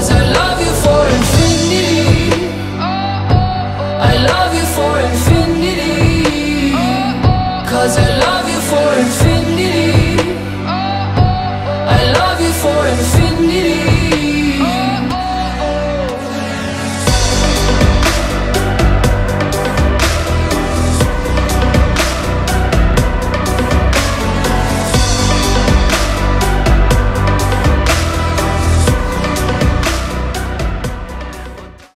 'Cause I love you for infinity. I love you for infinity. 'Cause I love you for infinity. I love you for infinity.